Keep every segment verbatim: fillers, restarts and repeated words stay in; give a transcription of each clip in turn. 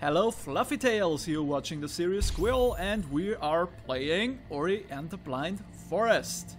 Hello Fluffy Tails, you're watching The Serious Squirrel and we are playing Ori and the Blind Forest.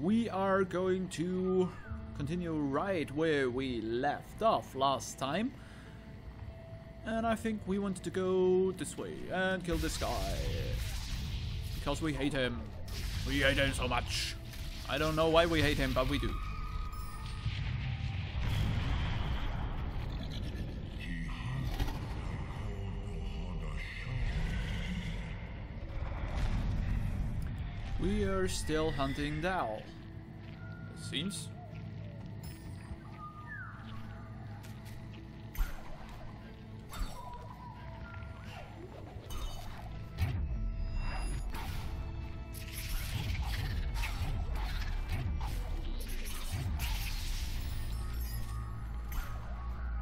We are going to continue right where we left off last time. And I think we wanted to go this way and kill this guy. Because we hate him. We hate him so much. I don't know why we hate him, but we do. We are still hunting the owl, it seems.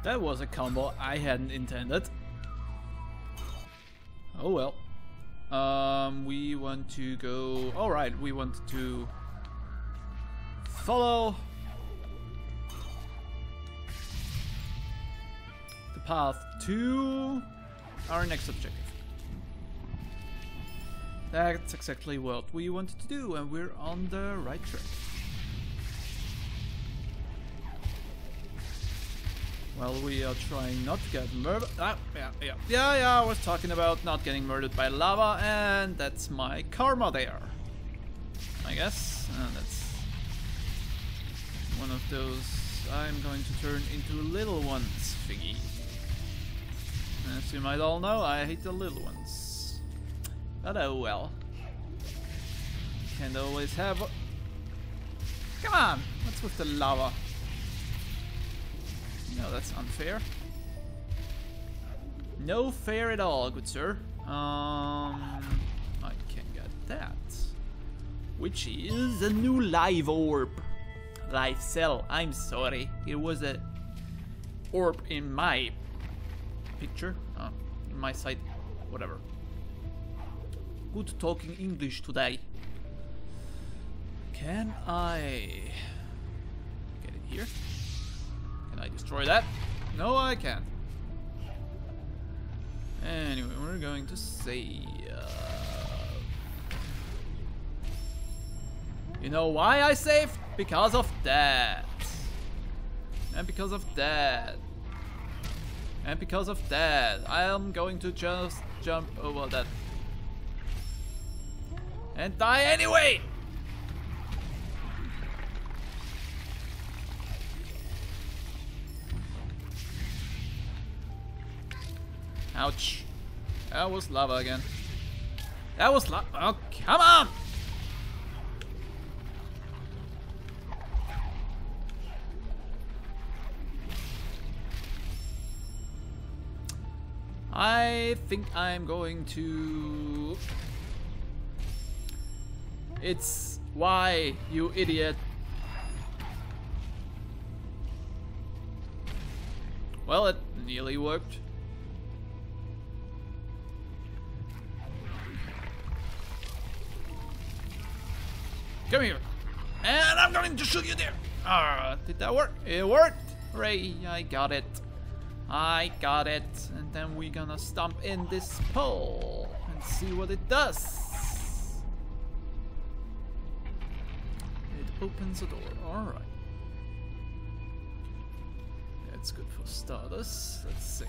That was a combo I hadn't intended. Oh well. Um, we want to go... Alright, we want to follow the path to our next objective. That's exactly what we wanted to do, and we're on the right track. Well, we are trying not to get murdered. Ah, yeah, yeah, yeah, yeah, I was talking about not getting murdered by lava, and that's my karma there, I guess. And that's one of those I'm going to turn into little ones, Figgy. As you might all know, I hate the little ones. But oh well. Can't always have... Come on! What's with the lava? No, that's unfair. No fair at all, good sir. Um, I can get that. Which is a new live orb. Live cell, I'm sorry. It was a orb in my picture. Oh, in my sight, whatever. Good talking English today. Can I get it here? Can I destroy that? No, I can't. Anyway, we're going to save. You know why I saved? Because of that. And because of that. And because of that. I'm going to just jump over that. And die anyway! Ouch. That was lava again. That was lava. Oh, come on! I think I'm going to... It's why, you idiot. Well, it nearly worked. Come here, and I'm going to shoot you there. Ah, did that work? It worked. Hooray, I got it. I got it. And then we're gonna stomp in this pole and see what it does. It opens a door. All right. That's good for starters. That's safe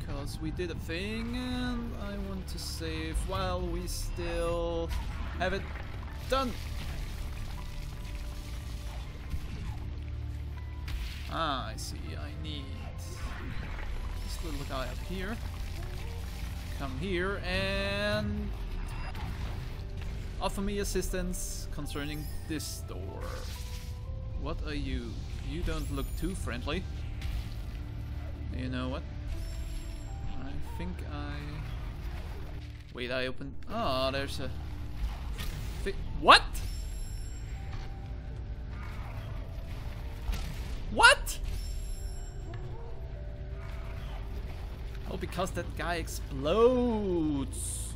because we did a thing, and I want to save while we still have it done. Ah, I see. I need this little guy up here. Come here and offer me assistance concerning this door. What are you? You don't look too friendly. You know what? I think I... Wait, I opened... Oh, there's a... Thi what? What? Oh, because that guy explodes.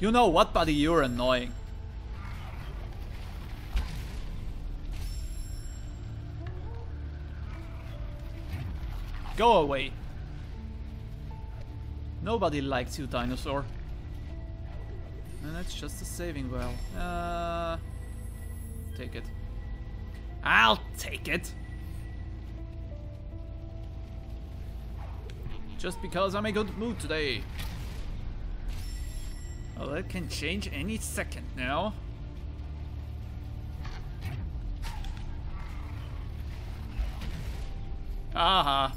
You know what, buddy? You're annoying. Go away. Nobody likes you, dinosaur. And it's just a saving well. Uh, take it. I'll take it. Just because I'm in a good mood today. Well, that can change any second now. Aha.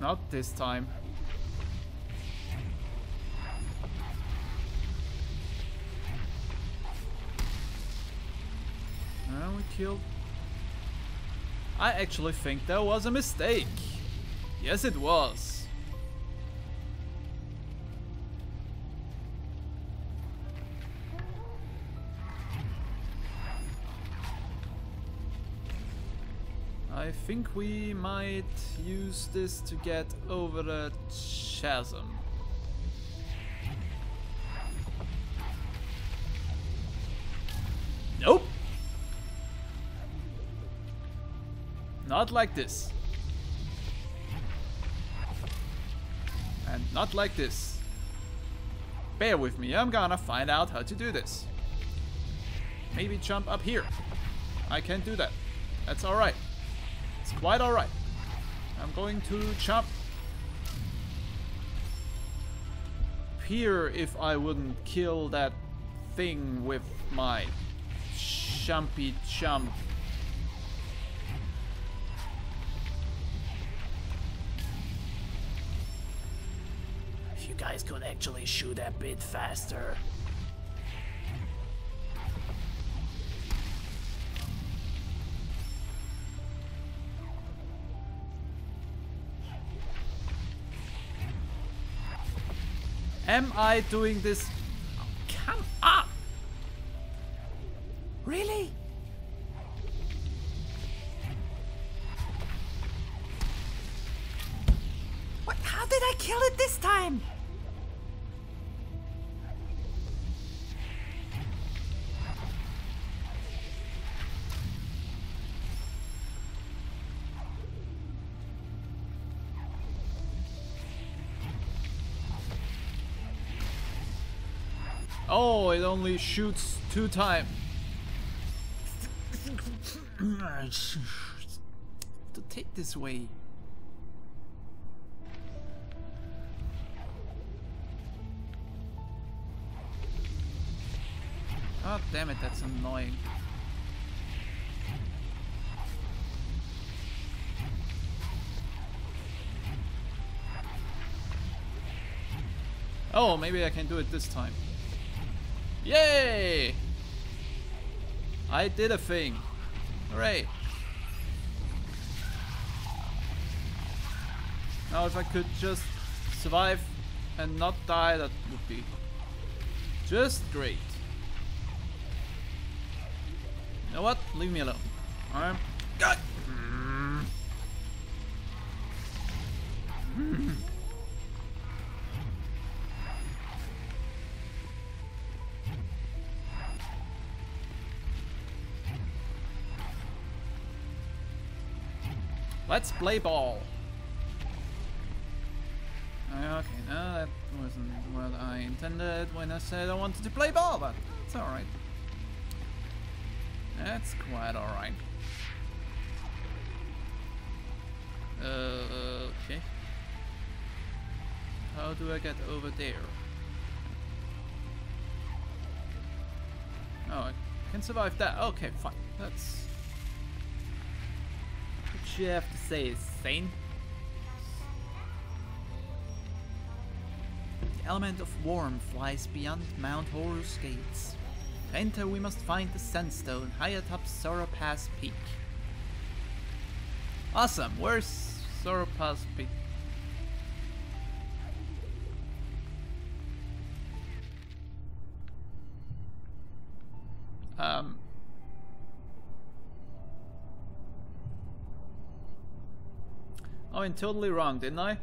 Not this time. Well, we killed. I actually think that was a mistake. Yes, it was. I think we might use this to get over the chasm. Nope. Not like this. And not like this. Bear with me, I'm gonna find out how to do this. Maybe jump up here. I can't do that. That's alright. It's quite alright. I'm going to jump here if I wouldn't kill that thing with my jumpy jump. If you guys could actually shoot a bit faster. Am I doing this? Oh, come up! Really? What? How did I kill it this time? Oh, it only shoots two times. To take this way. Oh, damn it, that's annoying. Oh, maybe I can do it this time. Yay! I did a thing. Hooray. Now if I could just survive and not die, that would be just great. You know what? Leave me alone. I'm God. Let's play ball. Okay, no, that wasn't what I intended when I said I wanted to play ball, but it's alright. That's quite alright. Uh, okay. How do I get over there? Oh, I can survive that. Okay, fine. That's... you have to say is sane. The element of warmth lies beyond Mount Horus gates. To enter, we must find the sandstone high atop Sorrow Pass Peak. Awesome, where's Sorrow Pass Peak? Um. I went totally wrong, didn't I?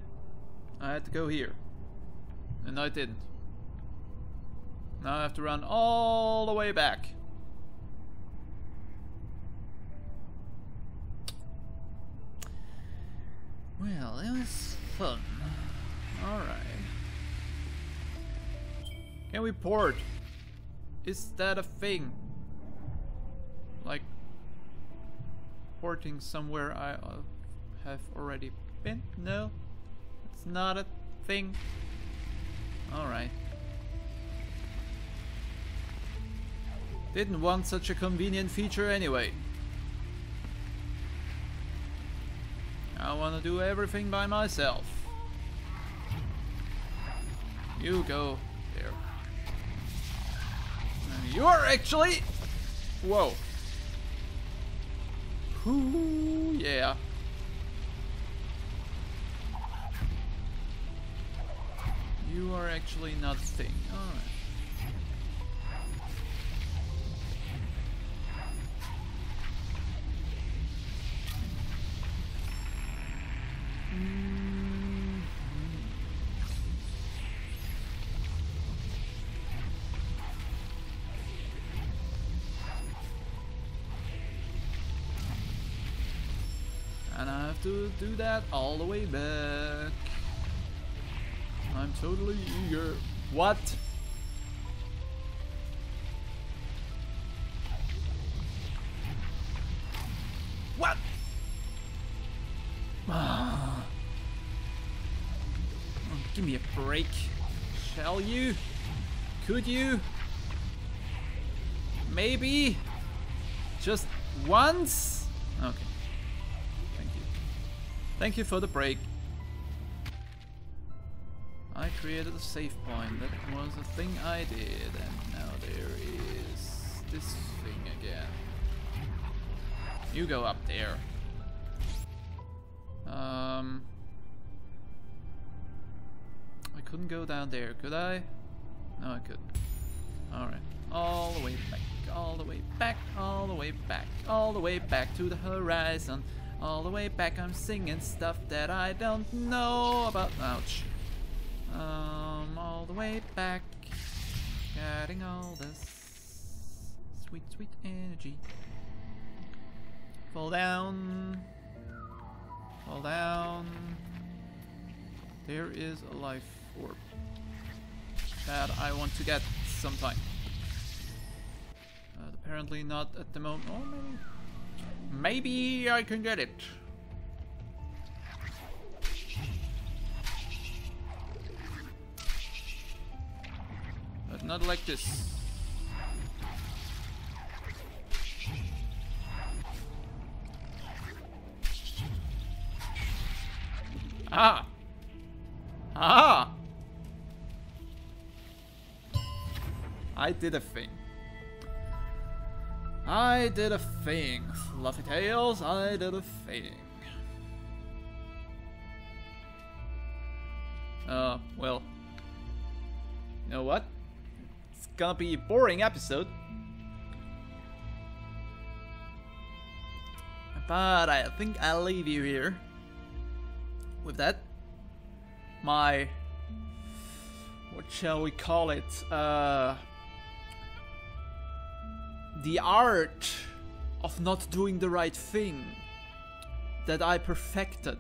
I had to go here. And I didn't. Now I have to run all the way back. Well, that was fun. Alright. Can we port? Is that a thing? Like, porting somewhere I uh, have already been? No? It's not a thing? Alright. Didn't want such a convenient feature anyway. I wanna do everything by myself. You go there. And you're actually... Whoa. Ooh, yeah. You are actually not a thing. Alright. And I have to do that all the way back. I'm totally eager. What? What? Oh, give me a break. Shall you? Could you? Maybe? Just once? Okay. Thank you for the break. I created a save point. That was a thing I did, and now there is this thing again. You go up there. Um, I couldn't go down there, could I? No, I couldn't. Alright. All the way back, all the way back, all the way back, all the way back to the horizon. All the way back, I'm singing stuff that I don't know about. Ouch. Um, all the way back, getting all this sweet, sweet energy. Fall down. Fall down. There is a life orb that I want to get sometime. Uh, apparently not at the moment. Oh, maybe. Maybe I can get it. But not like this. Ah! Ah! I did a thing. I did a thing, Fluffy Tails, I did a thing. Uh, well. You know what? It's gonna be a boring episode. But I think I'll leave you here. With that. My... What shall we call it? Uh... The art of not doing the right thing that I perfected.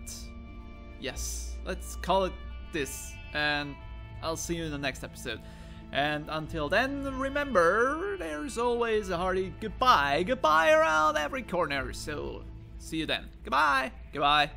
Yes, let's call it this, and I'll see you in the next episode. And until then, remember, there's always a hearty goodbye, goodbye around every corner, so see you then. Goodbye, goodbye.